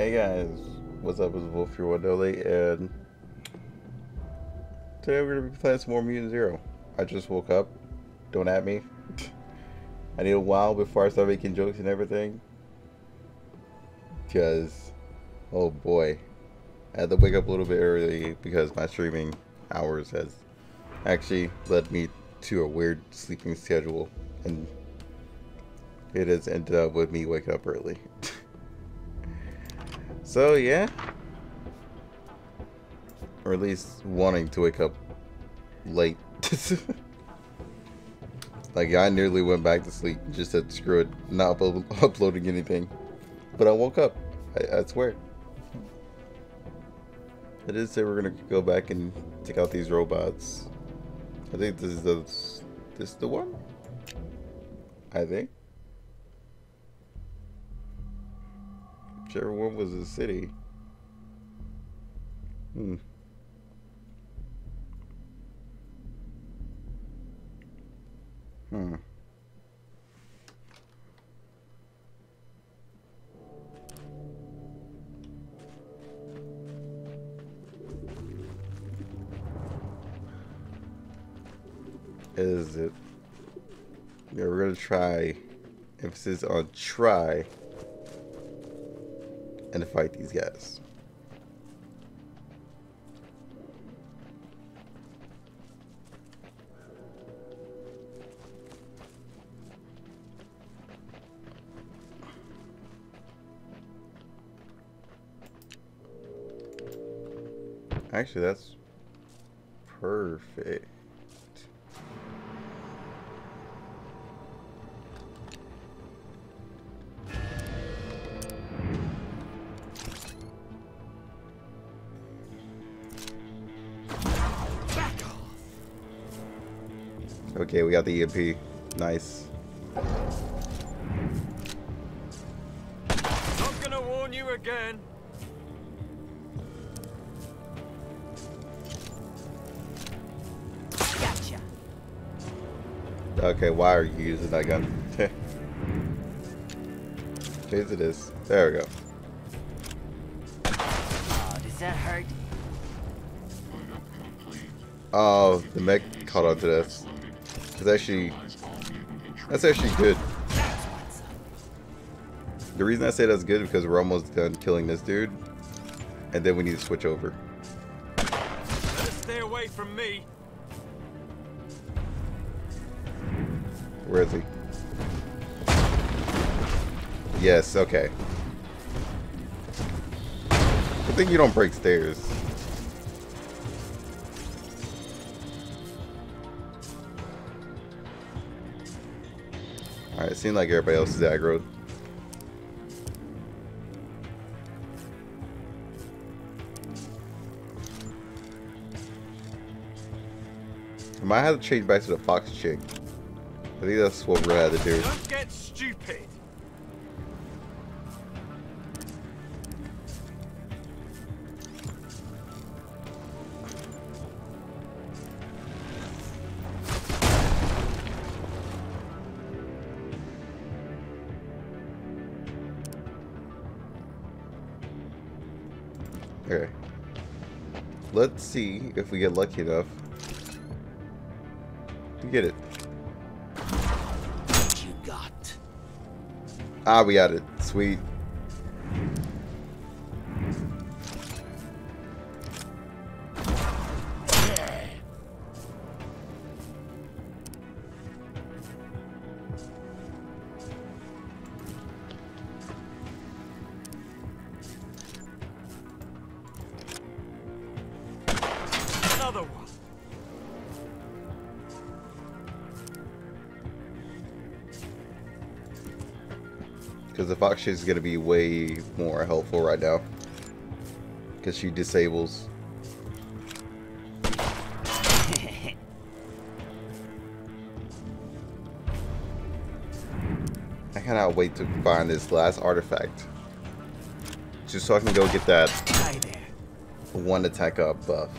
Hey guys, what's up? It's Wolf, your Wadoli, and today we're gonna be playing some more Mutant Zero. I just woke up. Don't at me. I need a while before I start making jokes and everything, because oh boy, I had to wake up a little bit early because my streaming hours has actually led me to a weird sleeping schedule, and it has ended up with me waking up early. So yeah, or at least wanting to wake up late. Like I nearly went back to sleep, just said screw it, not uploading anything. But I woke up, I swear. I did say we're gonna go back and take out these robots. I think this is the one? I think. Whichever one was the city. Is it? Yeah, we're gonna try. Emphasis on try. And to fight these guys. Actually, that's perfect. Okay, we got the EMP. Nice. Not gonna warn you again. Gotcha. Okay, why are you using that gun? Jeez, it is. There we go. Oh, does that hurt? Oh, the mech caught onto this. That's actually good. The reason I say that's good is because we're almost done killing this dude, and then we need to switch over. Let us stay away from me. Where is he? Yes. Okay. Good thing you don't break stairs. Alright, it seemed like everybody else is aggroed. I might have to change back to the fox chick. I think that's what we're gonna have to do. Don't get stupid. Okay. Let's see if we get lucky enough to get it. What you got? Ah, we got it. Sweet. Because the fox is going to be way more helpful right now, because she disables. I cannot wait to find this last artifact, just so I can go get that one attack up buff.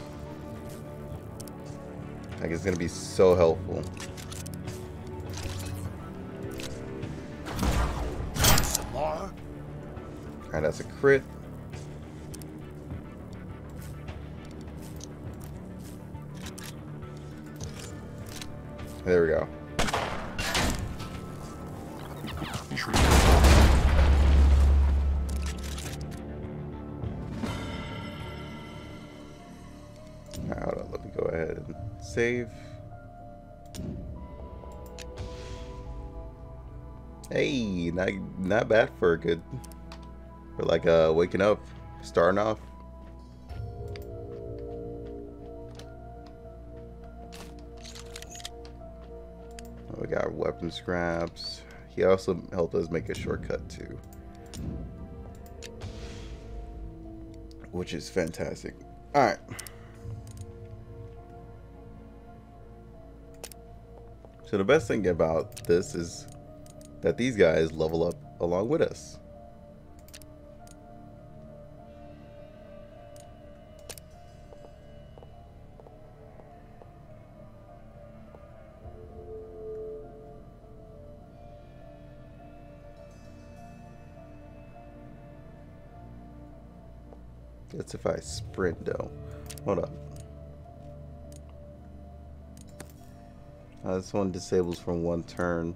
Like, it's going to be so helpful. Alright, that's a crit. There we go. Now let me go ahead and save. Hey, not bad for a good, for like waking up, starting off. We got weapon scraps. He also helped us make a shortcut too, which is fantastic. All right. So the best thing about this is that these guys level up along with us. That's if I sprint though. Hold up. This one disables from one turn.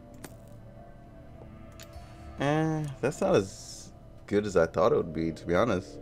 That's not as good as I thought it would be, to be honest.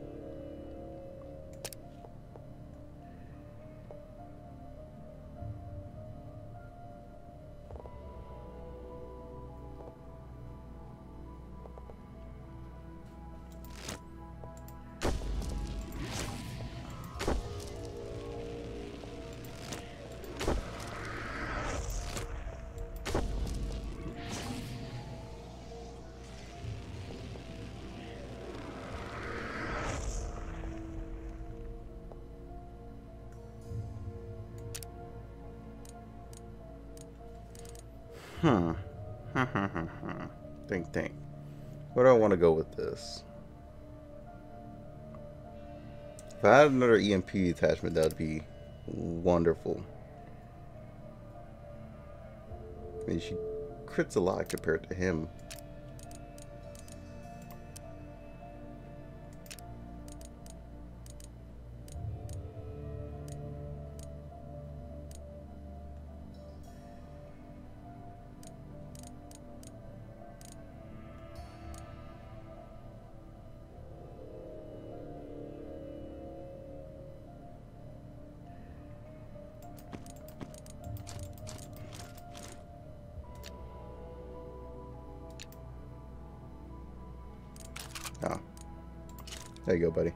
Think. Where do I want to go with this? If I had another EMP attachment, that would be wonderful. I mean, she crits a lot compared to him. Oh. There you go, buddy.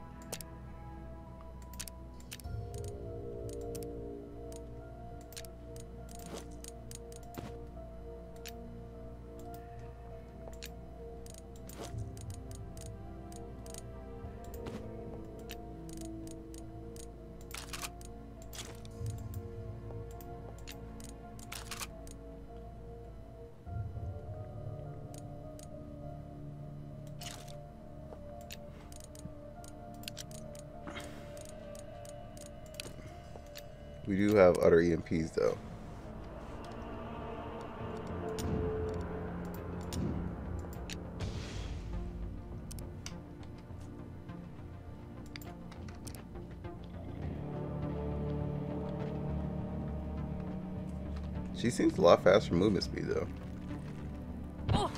We do have other EMPs though. She seems a lot faster movement speed though.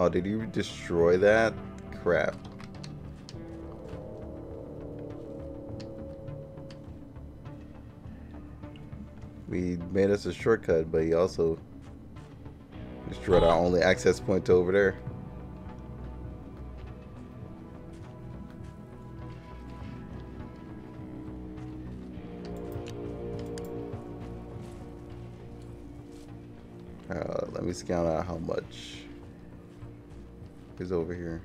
Oh, did you destroy that? Crap. He made us a shortcut, but he also destroyed our only access point to over there. Let me scout out how much is over here.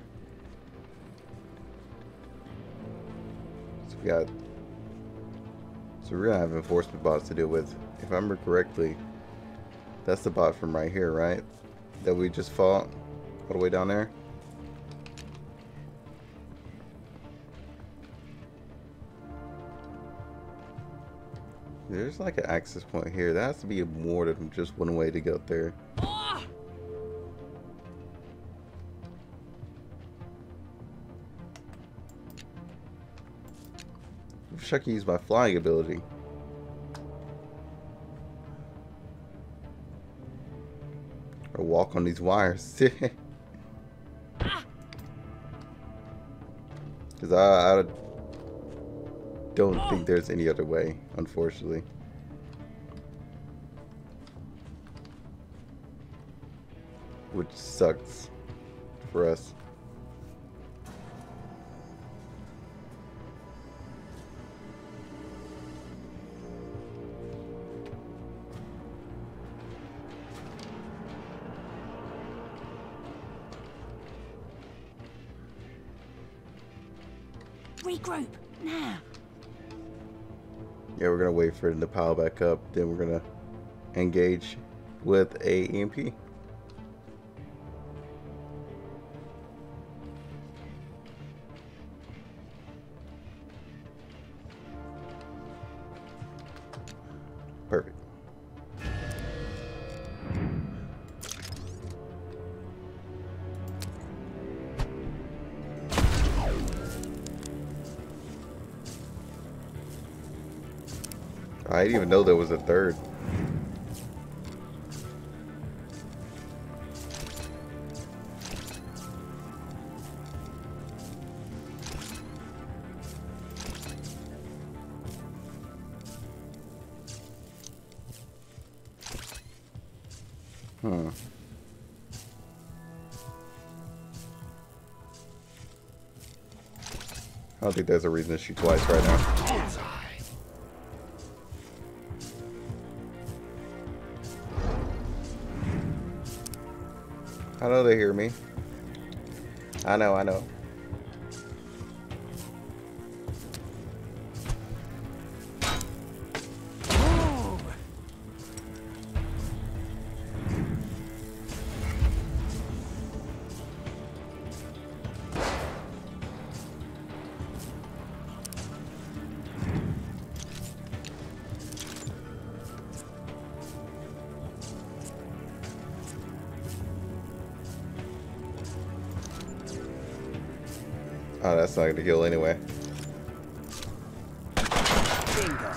So we got. So we're gonna have enforcement bots to deal with. If I remember correctly, that's the bot from right here, right? That we just fought all the way down there. There's like an access point here. That has to be more than just one way to go there. I wish I could use my flying ability. walk on these wires. Because I don't think there's any other way, unfortunately. Which sucks for us. Regroup now. Yeah, we're gonna wait for it to pile back up, then we're gonna engage with a EMP. Perfect. I didn't even know there was a third. I don't think there's a reason to shoot twice right now. I know they hear me. I know. Oh. Oh, that's not gonna heal anyway. Bingo.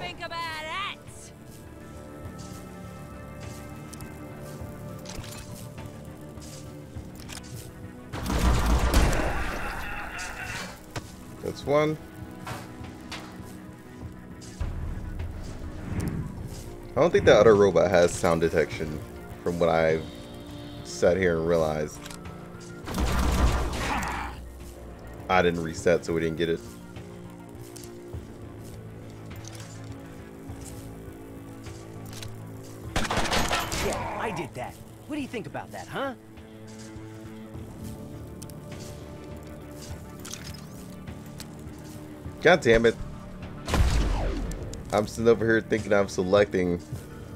Think about that. That's one. I don't think the other robot has sound detection from what I've sat here and realized. I didn't reset, so we didn't get it. Yeah, I did that. What do you think about that, huh? God damn it. I'm sitting over here thinking I'm selecting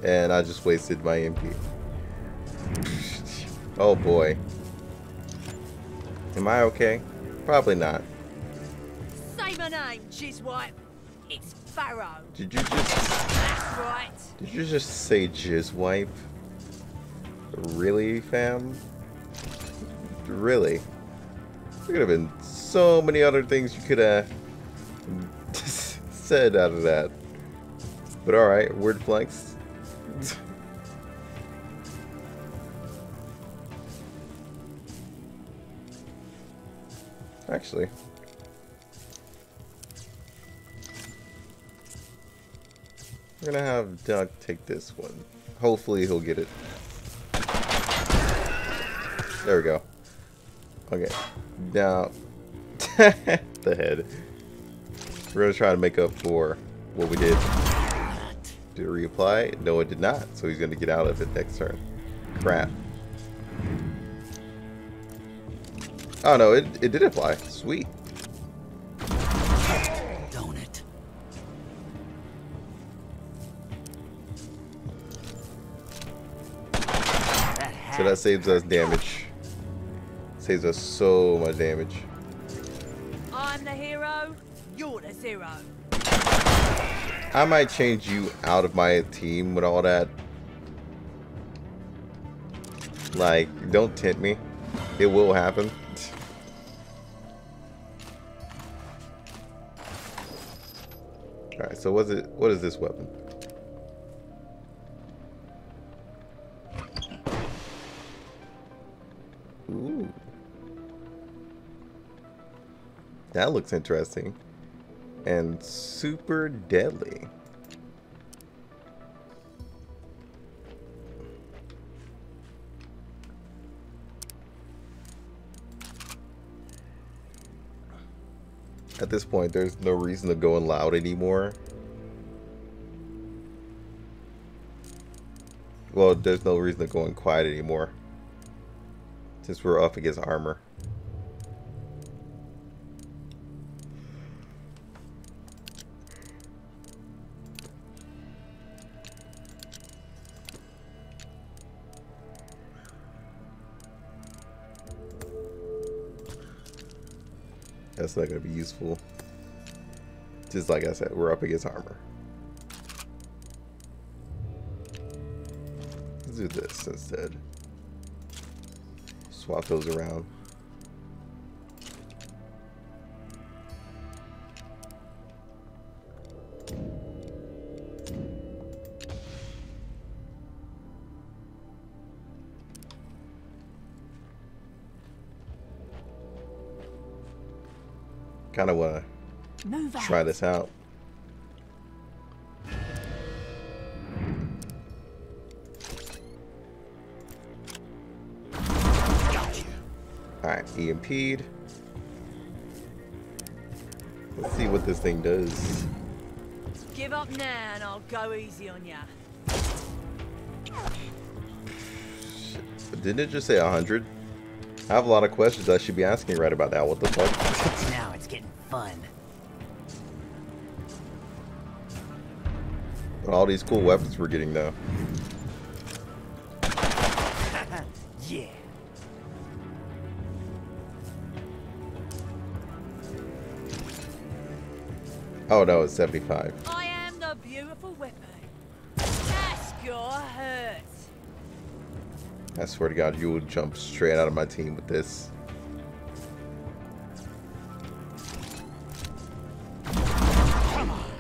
and I just wasted my MP. Oh boy. Am I okay? Probably not. Say my name, Jizzwipe. It's Pharaoh. Did you just... That's right. Did you just say Jizzwipe? Really, fam? Really? There could have been so many other things you could have... said out of that, but all right, word flex. Actually, we're gonna have Doug take this one. Hopefully, he'll get it. There we go. Okay, now the head. We're going to try to make up for what we did. Did it reapply? No, it did not. So he's going to get out of it next turn. Crap. Oh, no, it did apply. Sweet. Don't it. So that saves us damage. Saves us so much damage. I'm the hero. You're the zero. I might change you out of my team with all that. Like, don't tempt me. It will happen. Alright, so what is this weapon? Ooh. That looks interesting. And super deadly. At this point, there's no reason to go in loud anymore. Well, there's no reason to go in quiet anymore. Since we're up against armor. That's not going to be useful. Just like I said, we're up against armor. Let's do this instead. Swap those around. Kind of want to try this out. Alright, EMP'd. Let's see what this thing does. Give up now and I'll go easy on ya. Shit. Didn't it just say 100? I have a lot of questions I should be asking right about that. What the fuck? Now it's getting fun. But all these cool weapons we're getting though. Yeah. Oh no, it's 75. I am the beautiful weapon. That's your hurt. I swear to God, you will jump straight out of my team with this. Come on.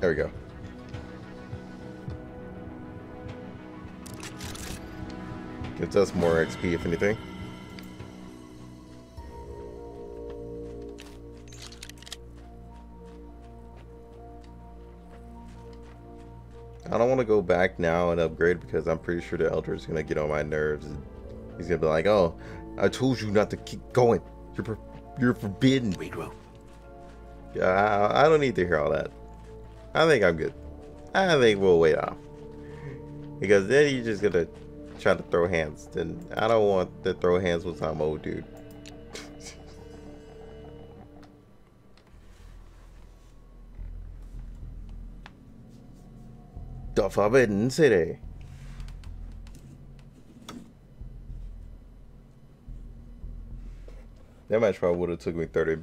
There we go. Gives us more XP, if anything. I don't want to go back now and upgrade because I'm pretty sure the Elder is going to get on my nerves. He's going to be like, oh, I told you not to keep going. You're forbidden. We grow. Yeah, I don't need to hear all that. I think I'm good. I think we'll wait off. Because then you're just going to try to throw hands. Then I don't want to throw hands with some old dude. The Forbidden City. That match probably would have took me 30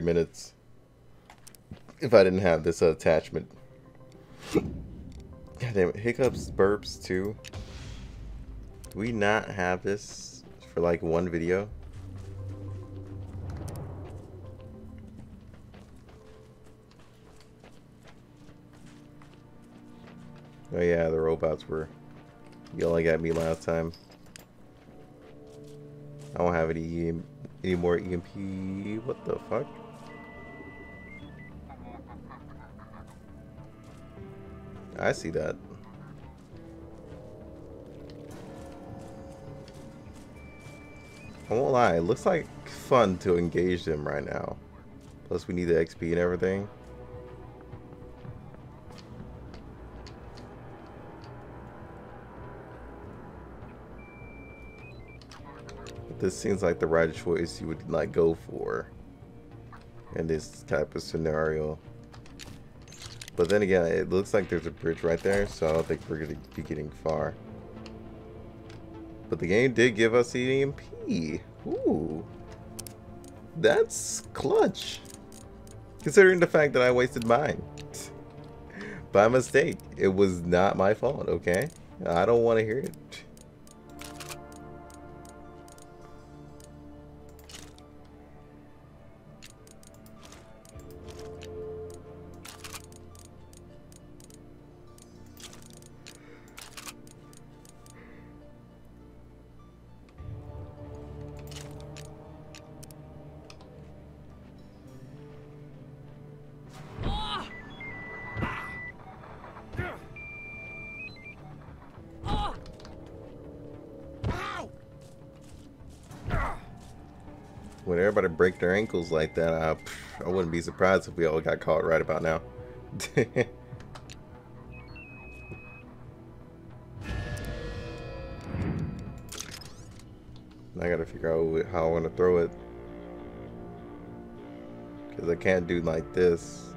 minutes if I didn't have this attachment. God damn it. Hiccups, burps too. Do we not have this for like one video? Oh yeah, the robots were yelling at me last time. I don't have any more EMP. What the fuck? I see that. I won't lie, it looks like fun to engage them right now. Plus we need the XP and everything. This seems like the right choice you would like go for in this type of scenario. But then again, it looks like there's a bridge right there, so I don't think we're going to be getting far. But the game did give us EMP. Ooh. That's clutch, considering the fact that I wasted mine. By mistake. It was not my fault, okay? I don't want to hear it. When everybody break their ankles like that, I wouldn't be surprised if we all got caught right about now. I gotta figure out how I want to throw it, because I can't do like this.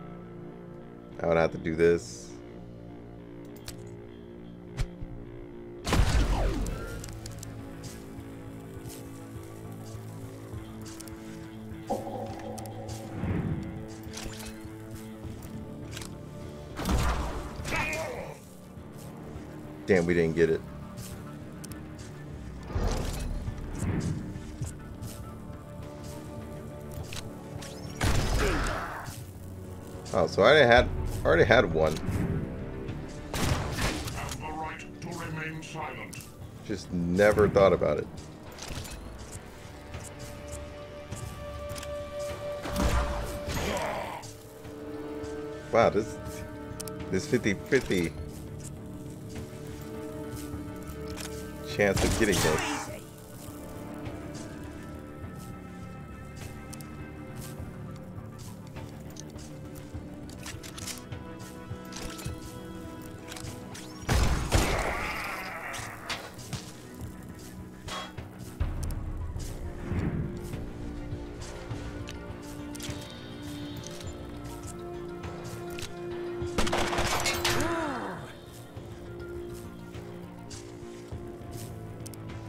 I would have to do this. Damn, we didn't get it. Oh, so I already had one. Have the right to remain silent. Just never thought about it. Wow, this 50-50. Chance of getting this.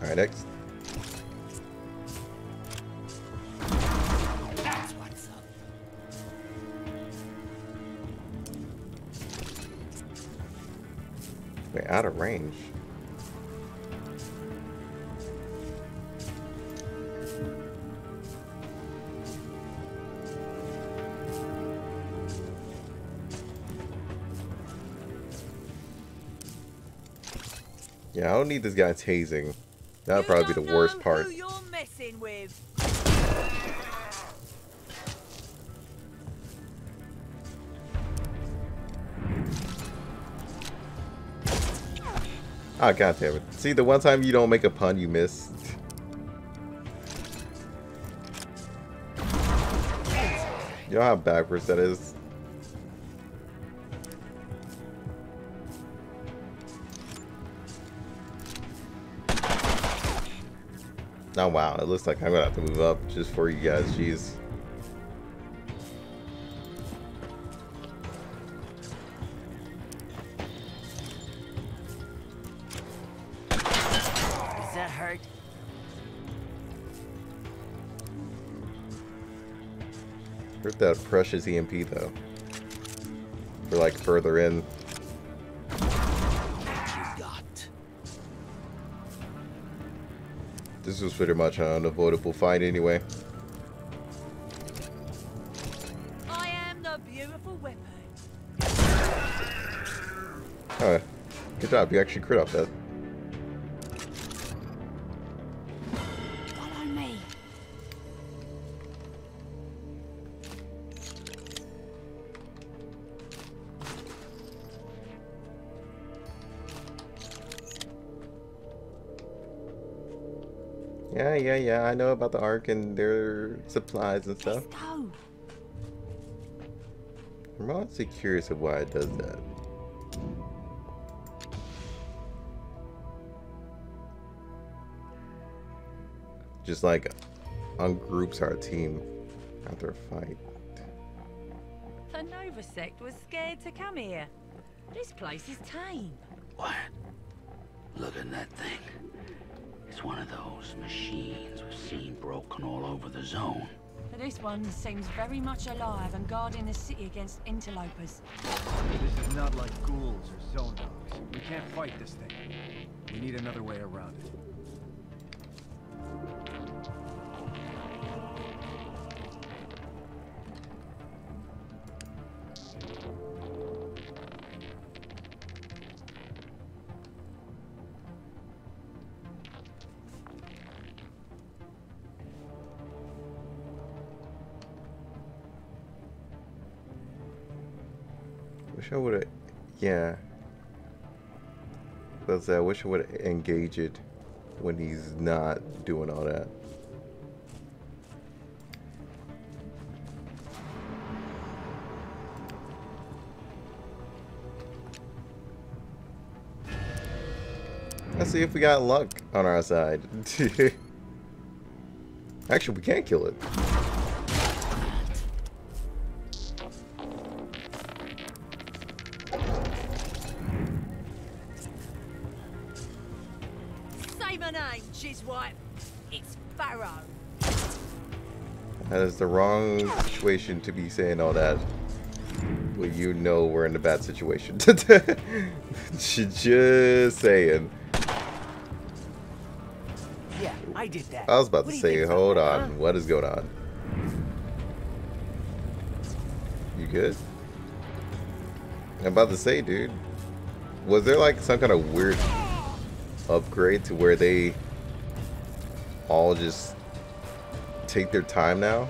All right, next. That's what's up. We're out of range. Yeah, I don't need this guy tasing. That'd probably be the worst part. Who you're messing with. Oh, god damn it. See, the one time you don't make a pun, you miss. You know how backwards that is? Oh wow, it looks like I'm gonna have to move up just for you guys, jeez. Does that hurt? Hurt that precious EMP though. We're like further in. This was pretty much an unavoidable fight anyway. I am the beautiful weapon. Oh, good job, you actually crit off that. Follow me. Yeah, I know about the Ark and their supplies and stuff. I'm honestly curious of why it does that. Just like ungroups our team after a fight. The Nova sect was scared to come here. This place is tame. What? Look at that thing. It's one of those machines we've seen broken all over the zone. This one seems very much alive and guarding the city against interlopers. This is not like ghouls or zone dogs. We can't fight this thing. We need another way around it. I would have, yeah. That's that. I wish I would engage it when he's not doing all that. Let's see if we got luck on our side. Actually, we can't kill it. That is the wrong situation to be saying all that. Well, you know we're in a bad situation. Just saying. Yeah, I did that. I was about to say, hold on, what is going on? You good? I'm about to say, dude. Was there like some kind of weird upgrade to where they all just take their time now?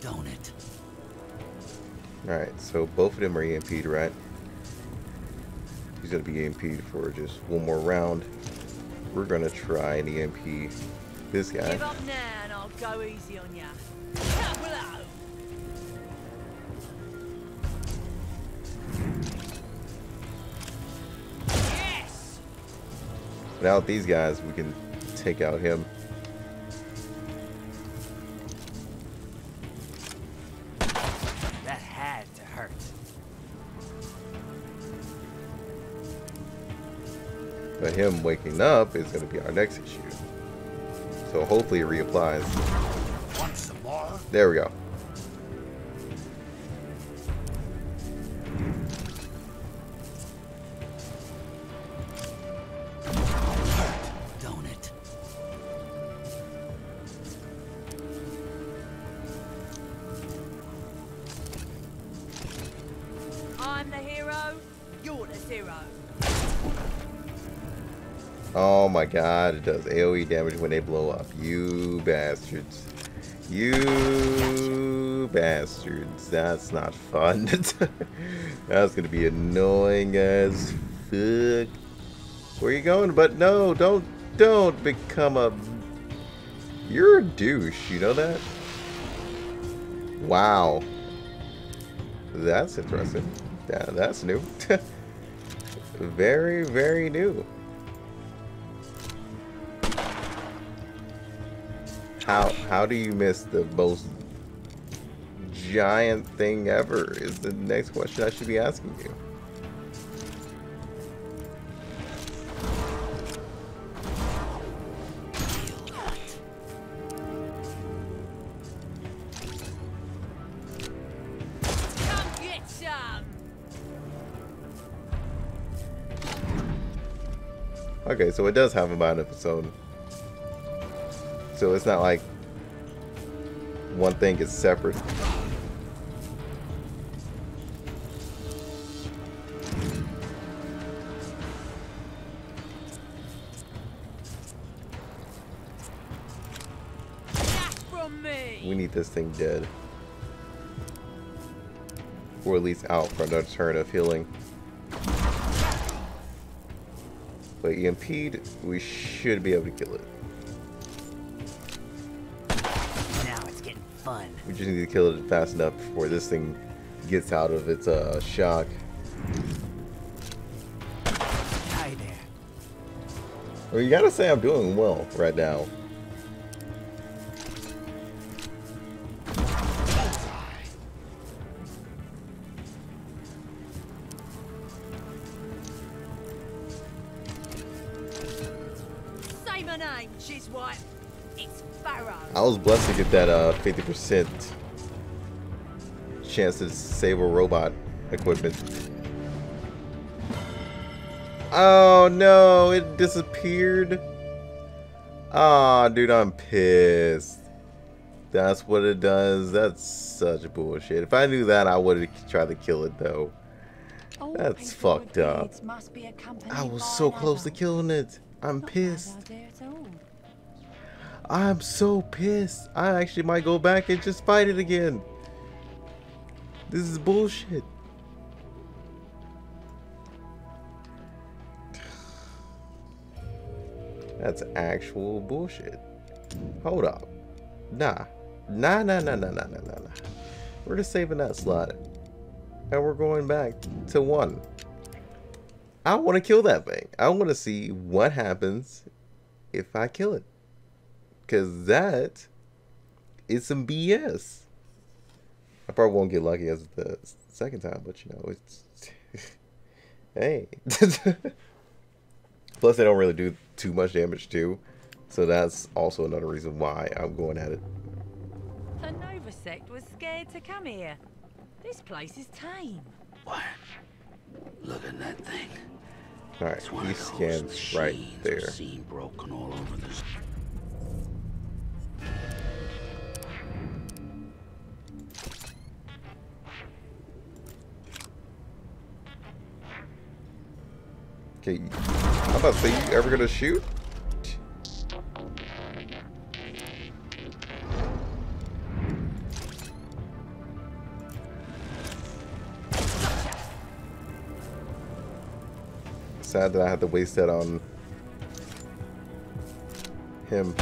Don't it? All right, so both of them are EMP'd, right? He's going to be EMP'd for just one more round. We're going to try and EMP this guy. Give up now and I'll go easy on ya. Yes! Without these guys, we can take out him. But him waking up is going to be our next issue. So hopefully it reapplies. Want some more? There we go. Don't it? I'm the hero. You're the zero. Oh my god, it does AoE damage when they blow up. You bastards. You bastards. That's not fun. That's gonna be annoying as fuck. Where you going? But no, don't become a... You're a douche, you know that? Wow. That's interesting. That's new. Very, very new. How do you miss the most giant thing ever is the next question I should be asking you. Okay, so it does have about an episode. So it's not like one thing is separate. We need this thing dead. Or at least out for another turn of healing. But EMP'd, we should be able to kill it. We just need to kill it fast enough before this thing gets out of its shock. Hi there. Well, you gotta say I'm doing well right now. I was blessed to get that 50% chance to save a robot equipment. Oh no, it disappeared. Ah, oh, dude, I'm pissed. That's what it does. That's such bullshit. If I knew that, I would have tried to kill it though. That's fucked up. I was so close to killing it. I'm pissed. I'm so pissed. I actually might go back and just fight it again. This is bullshit. That's actual bullshit. Hold up. Nah. We're just saving that slot. And we're going back to 1. I want to kill that thing. I want to see what happens if I kill it. Because that is some BS. I probably won't get lucky as the second time, but you know, it's... hey. Plus, they don't really do too much damage, too. So that's also another reason why I'm going at it. The Novasect was scared to come here. This place is tame. What? Look at that thing. Alright, he scans right there. Broken all over this. Okay, I'm about to say, you ever gonna shoot? Sad that I had to waste that on him.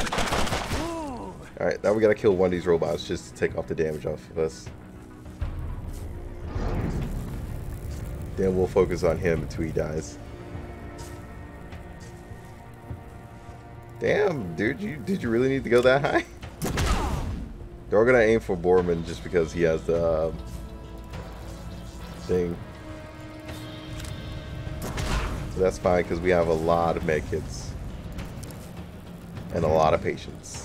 Alright, now we gotta kill one of these robots just to take off the damage off of us. Then we'll focus on him until he dies. Damn, dude, did you really need to go that high? They're gonna aim for Borman just because he has the thing. So that's fine because we have a lot of medkits and a lot of patience.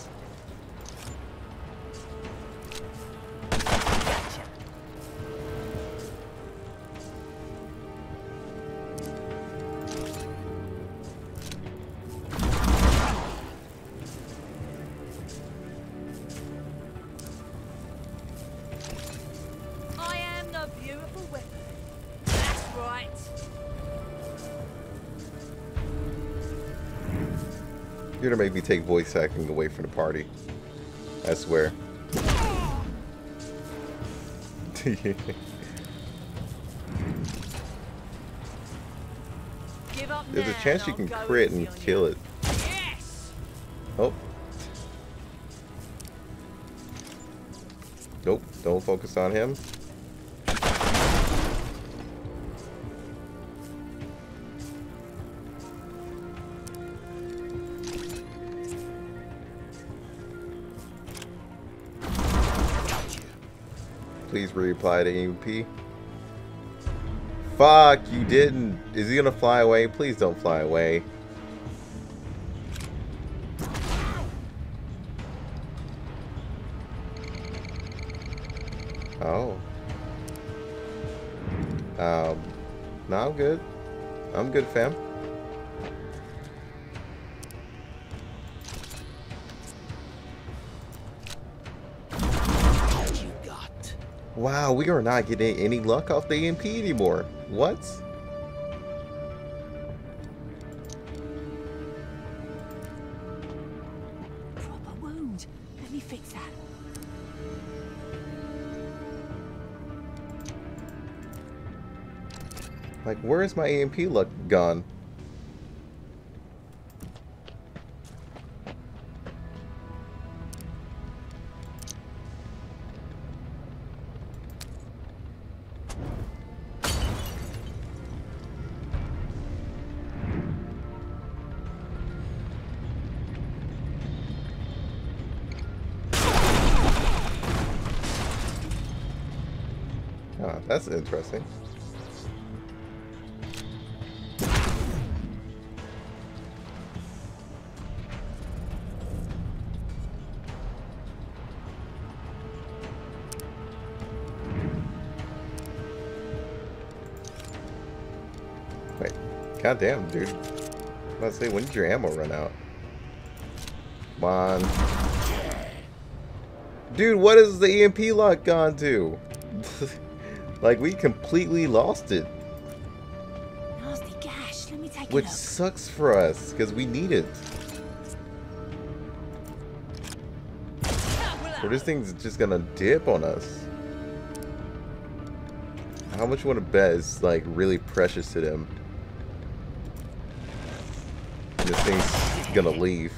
You're gonna make me take voice hacking away from the party. I swear. There's a chance you can crit and kill it. Oh. Nope, don't focus on him. Please reapply to AMP. Fuck, you didn't. Is he gonna fly away? Please don't fly away. Oh. No, I'm good. I'm good, fam. Wow, we are not getting any luck off the EMP anymore. What? Proper wound. Let me fix that. Like, where is my EMP luck gone? that's interesting. Wait, goddamn, dude. Let's see, when did your ammo run out? Come on. Dude, what is the EMP lock gone to? Like, we completely lost it. Nasty gash. Let me take which sucks for us, because we need it. So this thing's just gonna dip on us. How much you want to bet it's, like, really precious to them? This thing's gonna leave.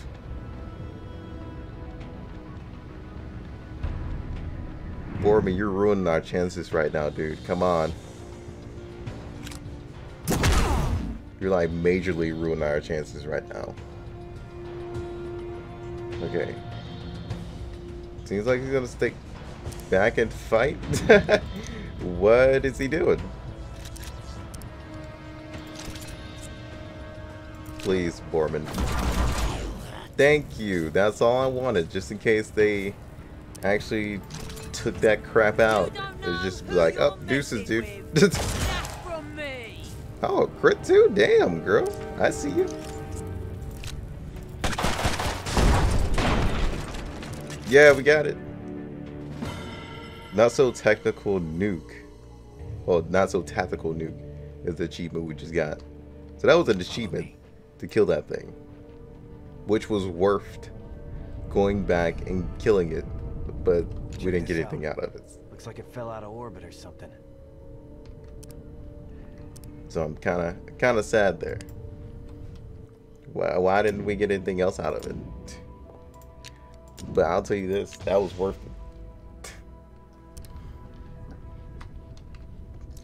Borman, you're ruining our chances right now, dude. Come on. You're like majorly ruining our chances right now. Okay. Seems like he's gonna stick back and fight. What is he doing? Please, Borman. Thank you. That's all I wanted, just in case they actually took that crap out. It's just like, oh, deuces, dude. Oh, crit too? Damn, girl. I see you. Yeah, we got it. Not so technical nuke. Well, not so tactical nuke is the achievement we just got. So that was an achievement to kill that thing, which was worth going back and killing it. But we didn't get anything out of it. Looks like it fell out of orbit or something. So I'm kind of sad there. Why didn't we get anything else out of it? But I'll tell you this, that was worth it.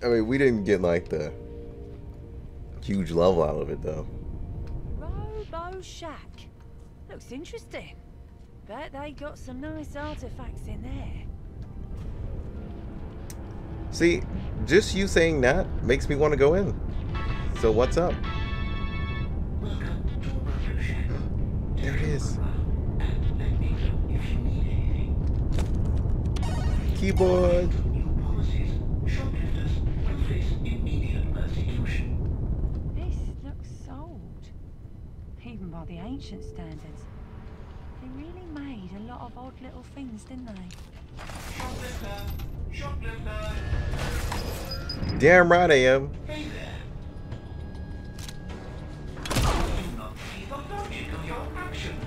I mean, we didn't get like the huge level out of it though. Robo Shack. Looks interesting. Bet they got some nice artifacts in there. See, just you saying that makes me want to go in. So what's up? There it is. Keyboard. This looks old, even by the ancient standards. They really made a lot of odd little things, didn't they? Shoplifter! Shoplifter! Damn right I am. Hey there. I do not see the logic of your actions.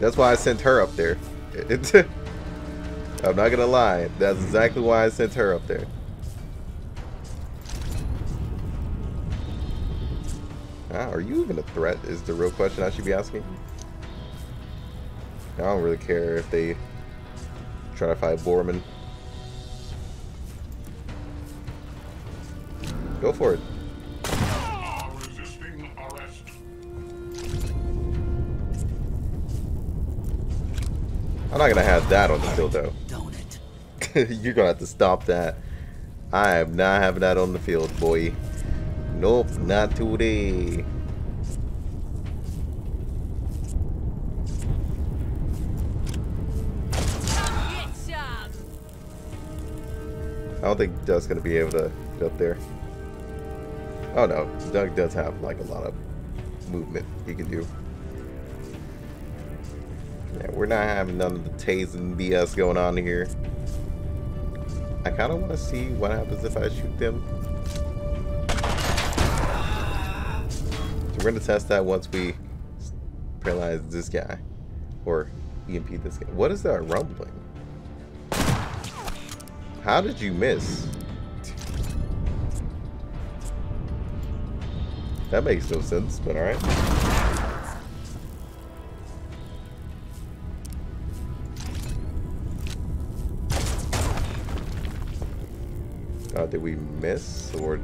That's why I sent her up there. I'm not gonna lie. That's exactly why I sent her up there. Ah, are you even a threat is the real question I should be asking. I don't really care if they try to fight Borman. Go for it. Resisting arrest. I'm not gonna have that on the field though. You're gonna have to stop that. I am not having that on the field, boy. Nope, not today. I don't think Doug's gonna be able to get up there. Oh no, Doug does have like a lot of movement he can do. Yeah, we're not having none of the tasing BS going on here. I kind of want to see what happens if I shoot them. We're going to test that once we paralyze this guy or EMP this guy. What is that rumbling? How did you miss? That makes no sense, but alright. Did we miss or...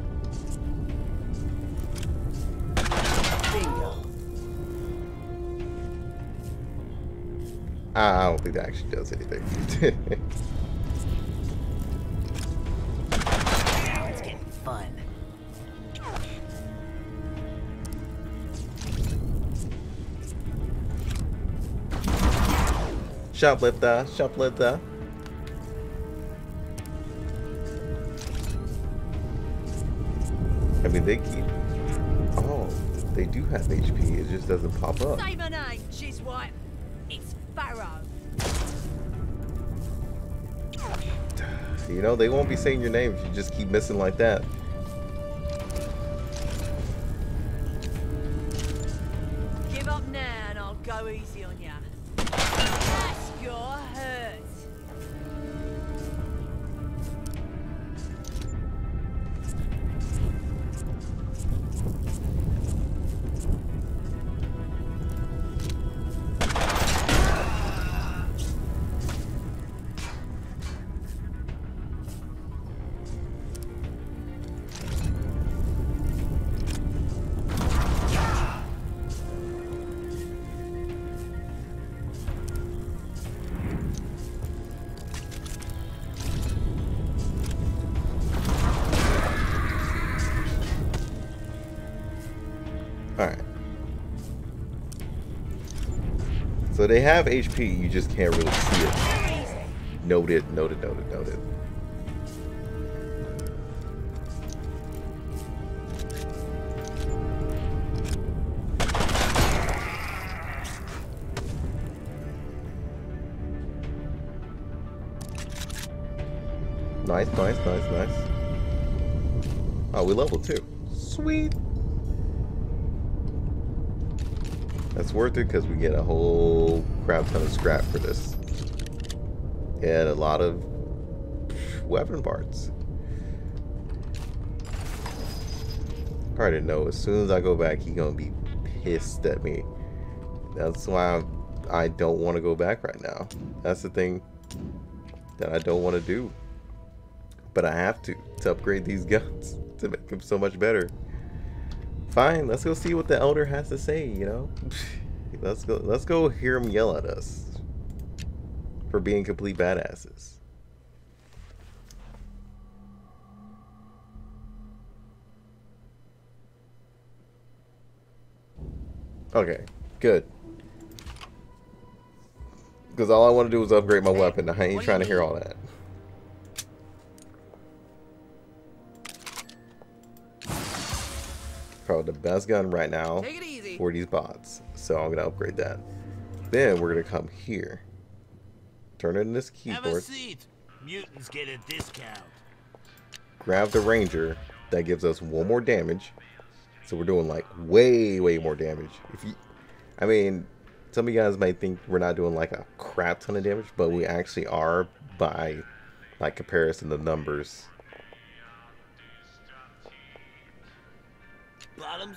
I don't think that actually does anything. Shoplifter, shoplifter. I mean, they keep... Oh, they do have HP. It just doesn't pop up. Say my name, she's white. It's Pharaoh. You know, they won't be saying your name if you just keep missing like that. Give up now and I'll go easy on ya. That's your hurt. So they have HP, you just can't really see it. Noted, noted, noted, noted. Nice, nice, nice, nice. Oh, we leveled too. Sweet. That's worth it because we get a whole crap ton of scrap for this. And a lot of weapon parts. I already know as soon as I go back, he's going to be pissed at me. That's why I don't want to go back right now. That's the thing that I don't want to do. But I have to upgrade these guns to make them so much better. Fine, let's go see what the elder has to say, you know? Let's go hear him yell at us for being complete badasses. Okay, good. Because all I want to do is upgrade my weapon. I ain't trying to hear all that. Probably the best gun right now for these bots, so I'm gonna upgrade that. Then we're gonna come here, turn in this keyboard. Have a seat. Mutants get a discount. Grab the ranger, that gives us one more damage, so we're doing like way more damage. If you, I mean, some of you guys might think we're not doing like a crap ton of damage, but we actually are by like comparison of numbers.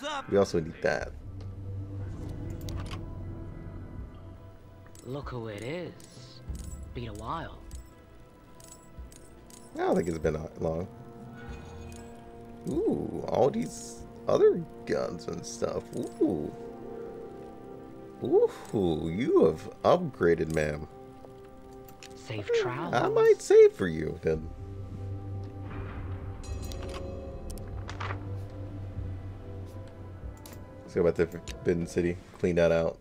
Up. We also need that. Look who it is. Been a while. I don't think it's been long. Ooh, all these other guns and stuff. Ooh. Ooh, you have upgraded, ma'am. Save travels. I might save for you then. Let's go back to Forbidden City, clean that out.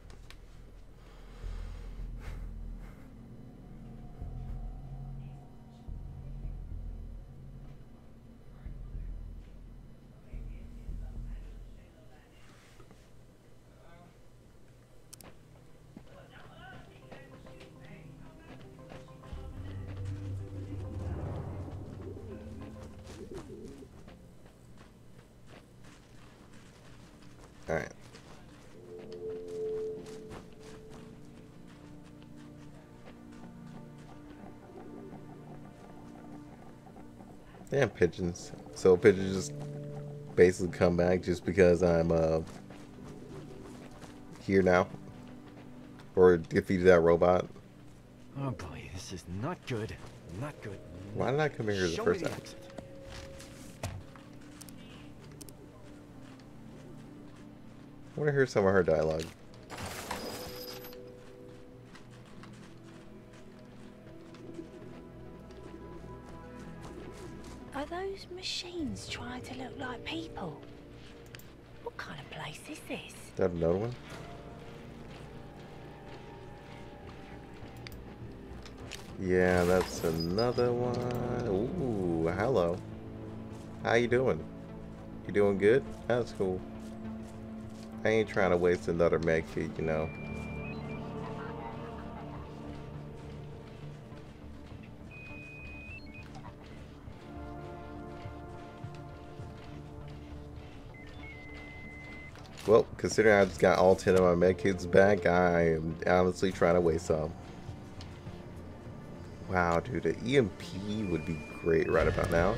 Damn pigeons. So pigeons just basically come back just because I'm here now. Or defeated that robot. Oh boy, this is not good. Not good. Why did I come here the first time? I want to hear some of her dialogue. Machines trying to look like people. What kind of place is this? Is that another one? Yeah, that's another one. Ooh, hello. How you doing? You doing good? That's cool. I ain't trying to waste another mech feed, you know. Well, considering I just got all 10 of my med kids back, I am honestly trying to waste some. Wow, dude, an EMP would be great right about now.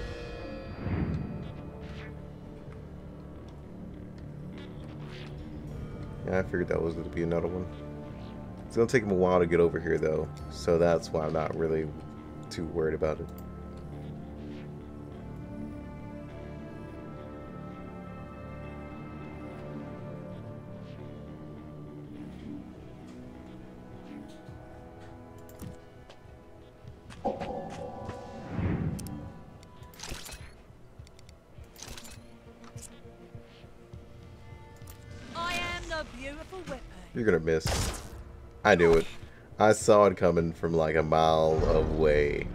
Yeah, I figured that was going to be another one. It's going to take them a while to get over here, though, so that's why I'm not really too worried about it. You're gonna miss. I knew it. I saw it coming from like a mile away.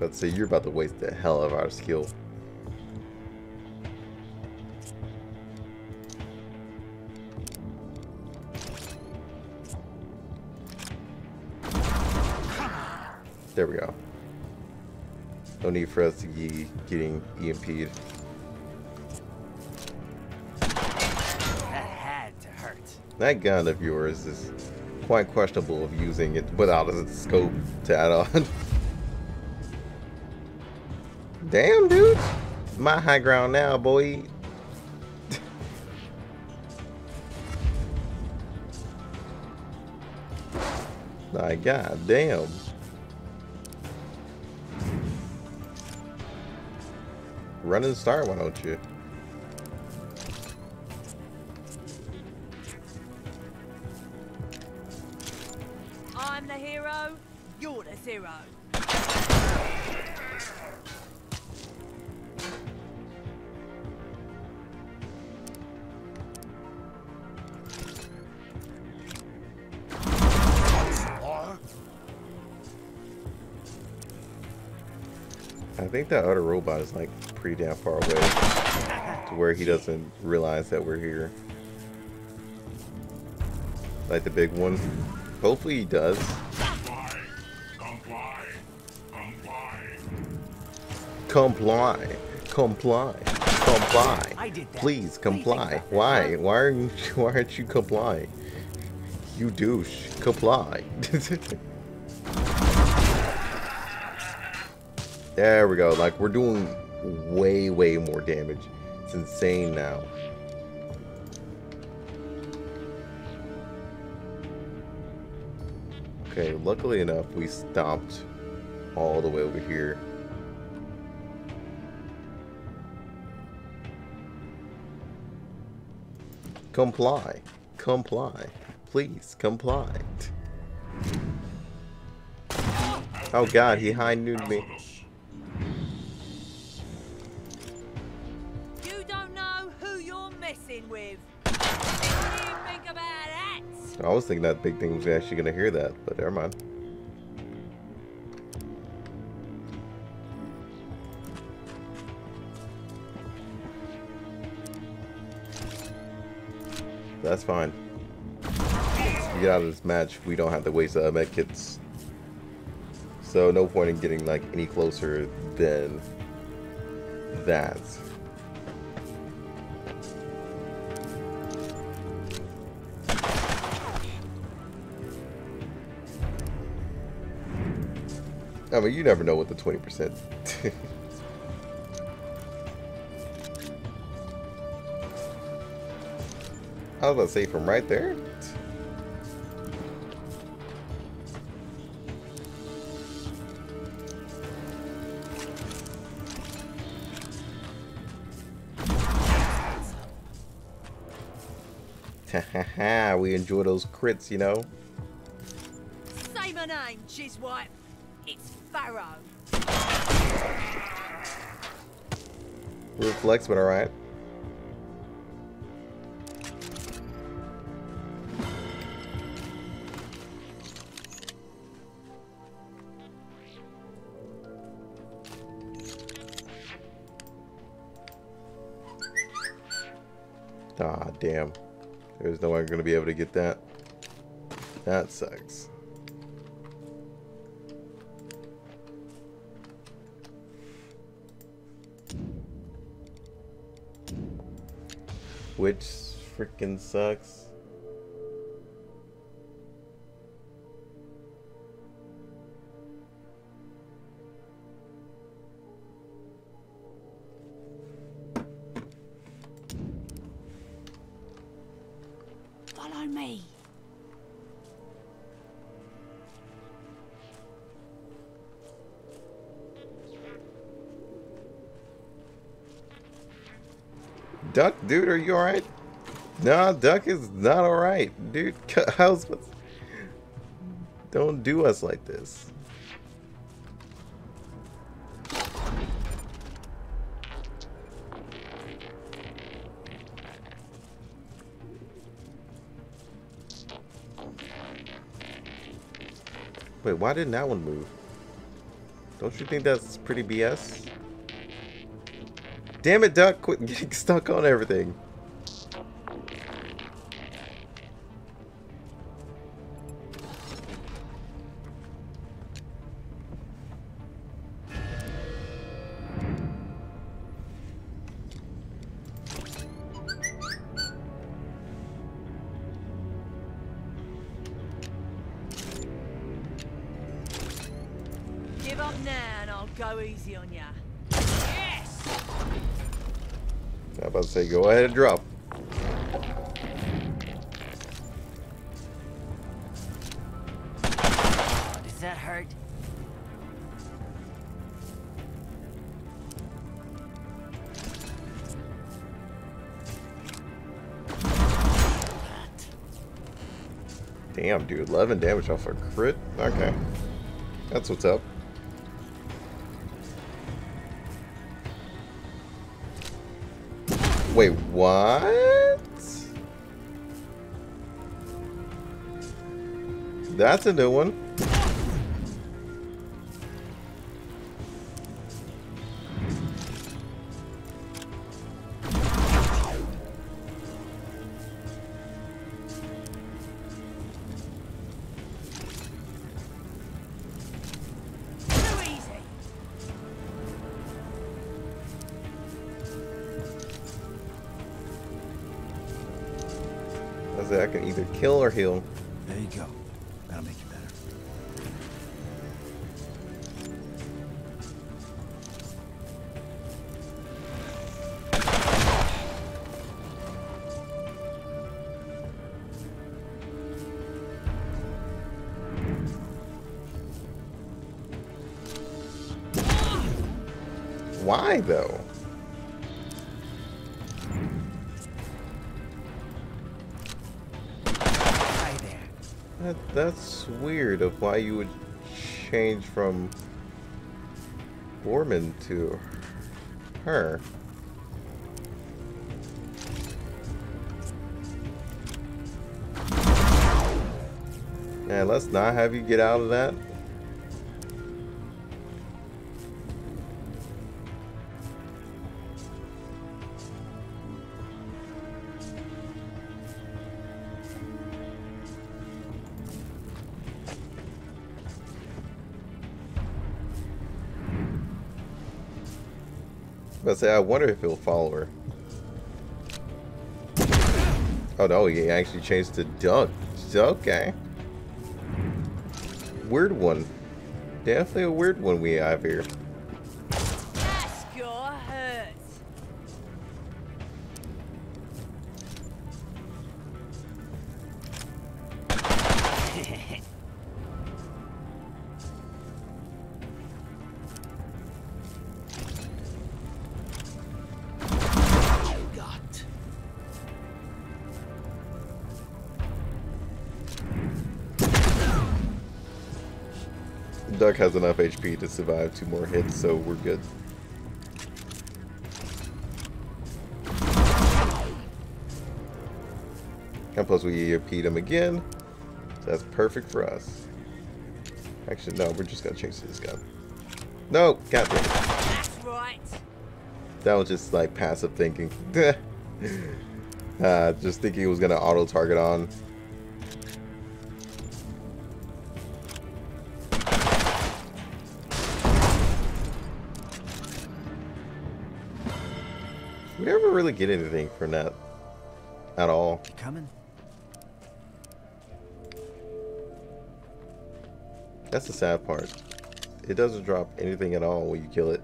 But see, you're about to waste the hell of our skill. There we go. No need for us to be getting EMP'd. That gun of yours is quite questionable of using it without a scope to add on. Damn, dude. My high ground now, boy. Like, god damn. Run and start, why don't you? I'm the hero, you're the zero. I think that other robot is like pretty damn far away to where he doesn't realize that we're here. Like the big one. Hopefully he does. Comply. I did that. Please comply. Why? Why aren't you complying? You douche. Comply. There we go. Like, we're doing way more damage. It's insane now. Okay, luckily enough, we stomped all the way over here. Comply. Please, comply. Oh god, he high-nooned me. You don't know who you're messing with. What do you think about that? I was thinking that big thing was actually going to hear that, but never mind. That's fine. If we get out of this match, we don't have to waste med kits. So no point in getting like any closer than that. I mean, you never know with the 20%. I was about to say from right there. We enjoy those crits, you know. Say my name, she's white. It's Pharaoh. We're flex, but alright. Ah, damn. There's no one going to be able to get that. That sucks. Which freaking sucks. Follow me. Duck, dude, are you alright? Nah, Duck is not alright. Dude, how's... Don't do us like this. Wait, why didn't that one move? Don't you think that's pretty BS? Damn it, Duck, quit getting stuck on everything. Give up now and I'll go easy on ya. I'm about to say, go ahead and drop. Oh, does that hurt? Damn, dude, 11 damage off a crit? Okay. That's what's up. Wait, what? That's a new one. I can either kill or heal. There you go. That'll make you better. Why though? That's weird of why you would change from Borman to her. And let's not have you get out of that. Let's say I wonder if he'll follow her. Oh no, he actually changed to Duck. Okay. Weird one. Definitely a weird one we have here. That's your hurt. Duck has enough HP to survive 2 more hits, so we're good. And plus we EOP'd him again, so that's perfect for us. Actually, no, we're just gonna change to this gun. No, got it. That's right. That was just like passive thinking. Just thinking it was going to auto-target on. We never really get anything from that at all. You coming? That's the sad part. It doesn't drop anything at all when you kill it.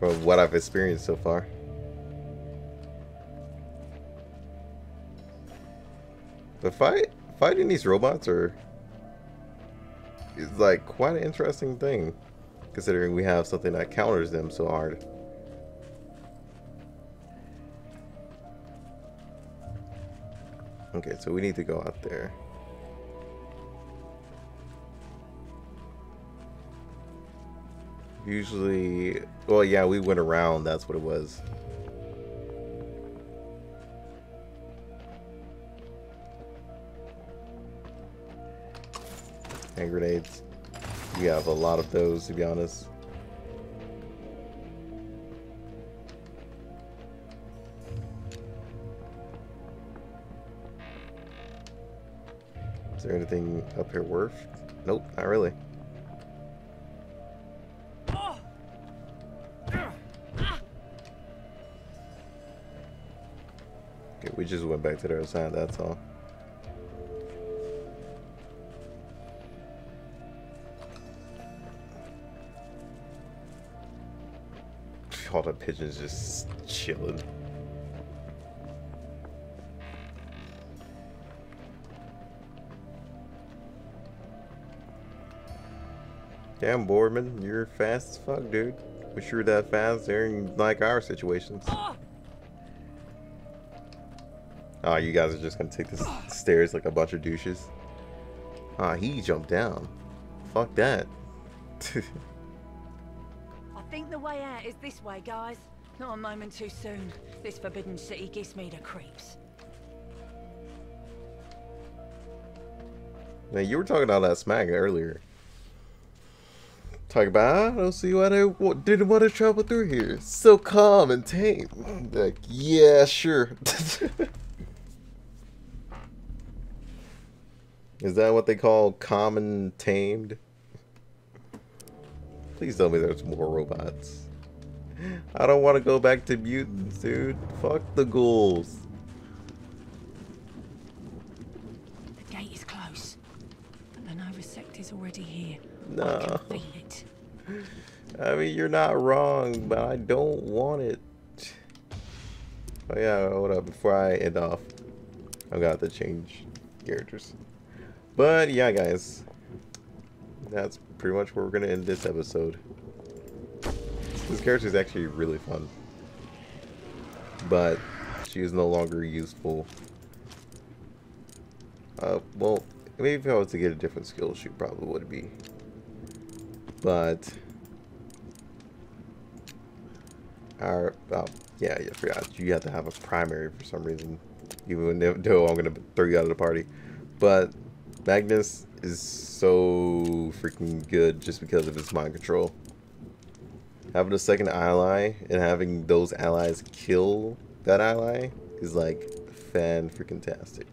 From what I've experienced so far. The fighting these robots is like quite an interesting thing, considering we have something that counters them so hard. Okay, so we need to go out there. Usually, well, yeah, we went around. That's what it was. Hand grenades. We have a lot of those, to be honest. Is there anything up here worth? Nope, not really. We just went back to the other side, that's all. All the pigeons just chilling. Damn, Boardman, you're fast as fuck, dude. Wish you were that fast during like our situations. Oh, you guys are just gonna take the stairs like a bunch of douches. Ah, he jumped down. Fuck that. I think the way out is this way, guys. Not a moment too soon. This forbidden city gives me the creeps. Now, you were talking about that smack earlier. Talk about, I don't see why they didn't want to travel through here. It's so calm and tame. Like, yeah, sure. Is that what they call common tamed? Please tell me there's more robots. I don't want to go back to mutants, dude. Fuck the ghouls. The gate is close, but the Nova sect is already here. No. I can feel it. I mean, you're not wrong, but I don't want it. Oh yeah, hold up. Before I end off, I've got to change characters. But yeah, guys, that's pretty much where we're going to end this episode. This character is actually really fun, but she is no longer useful. Well, maybe if I was to get a different skill, she probably would be. But our, yeah, I forgot. You have to have a primary for some reason, even though I'm going to throw you out of the party. But Magnus is so freaking good just because of his mind control. Having a second ally and having those allies kill that ally is like fan-freaking-tastic.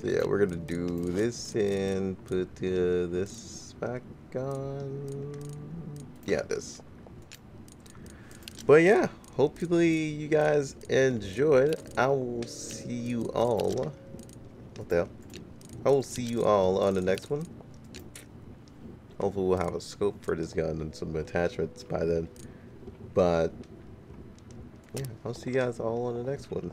So yeah, we're gonna do this and put this back on. Yeah, this. But yeah. Hopefully you guys enjoyed. I will see you all. What the hell? I will see you all on the next one. Hopefully we'll have a scope for this gun and some attachments by then. But yeah, I'll see you guys all on the next one.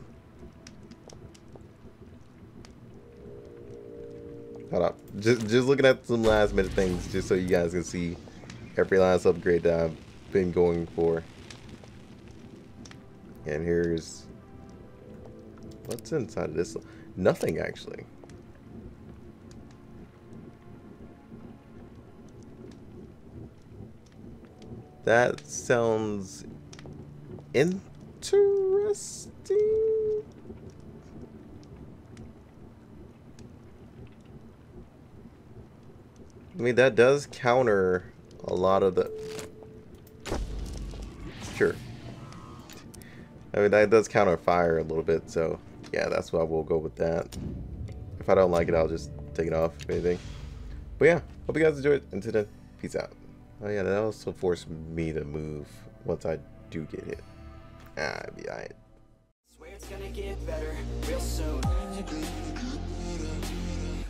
Hold up. Just looking at some last minute things just so you guys can see every last upgrade that I've been going for. And here's what's inside of this. Nothing, actually. That sounds interesting. I mean, that does counter a lot of the... Sure. I mean, that does counter fire a little bit, so... Yeah, that's why we'll go with that. If I don't like it, I'll just take it off, if anything. But yeah, hope you guys enjoyed. Until then, peace out. Oh yeah, that also forced me to move once I do get hit. Ah, I'd be alright. Swear it's gonna get better real soon.